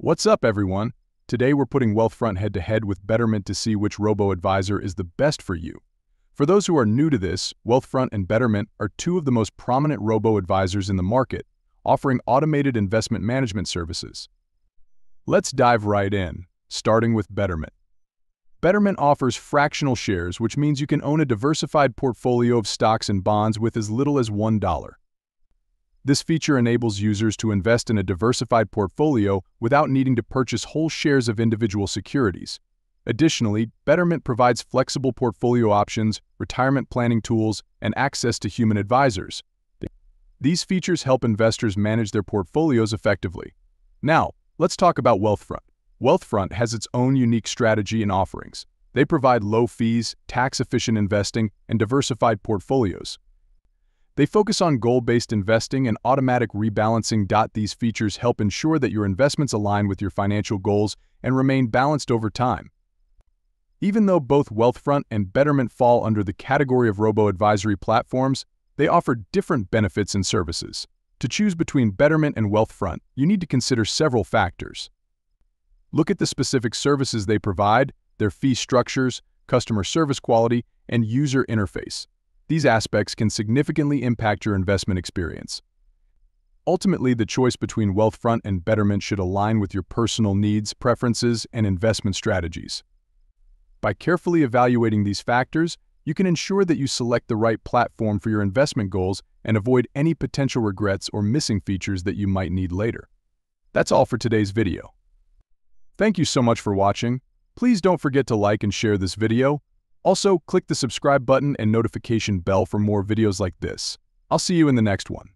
What's up, everyone? Today we're putting Wealthfront head-to-head with Betterment to see which robo-advisor is the best for you. For those who are new to this, Wealthfront and Betterment are two of the most prominent robo-advisors in the market, offering automated investment management services. Let's dive right in, starting with Betterment. Betterment offers fractional shares, which means you can own a diversified portfolio of stocks and bonds with as little as $1. This feature enables users to invest in a diversified portfolio without needing to purchase whole shares of individual securities. Additionally, Betterment provides flexible portfolio options, retirement planning tools, and access to human advisors. These features help investors manage their portfolios effectively. Now, let's talk about Wealthfront. Wealthfront has its own unique strategy and offerings. They provide low fees, tax-efficient investing, and diversified portfolios. They focus on goal-based investing and automatic rebalancing. These features help ensure that your investments align with your financial goals and remain balanced over time. Even though both Wealthfront and Betterment fall under the category of robo-advisory platforms, they offer different benefits and services. To choose between Betterment and Wealthfront, you need to consider several factors. Look at the specific services they provide, their fee structures, customer service quality, and user interface. These aspects can significantly impact your investment experience. Ultimately, the choice between Wealthfront and Betterment should align with your personal needs, preferences, and investment strategies. By carefully evaluating these factors, you can ensure that you select the right platform for your investment goals and avoid any potential regrets or missing features that you might need later. That's all for today's video. Thank you so much for watching. Please don't forget to like and share this video. Also, click the subscribe button and notification bell for more videos like this. I'll see you in the next one.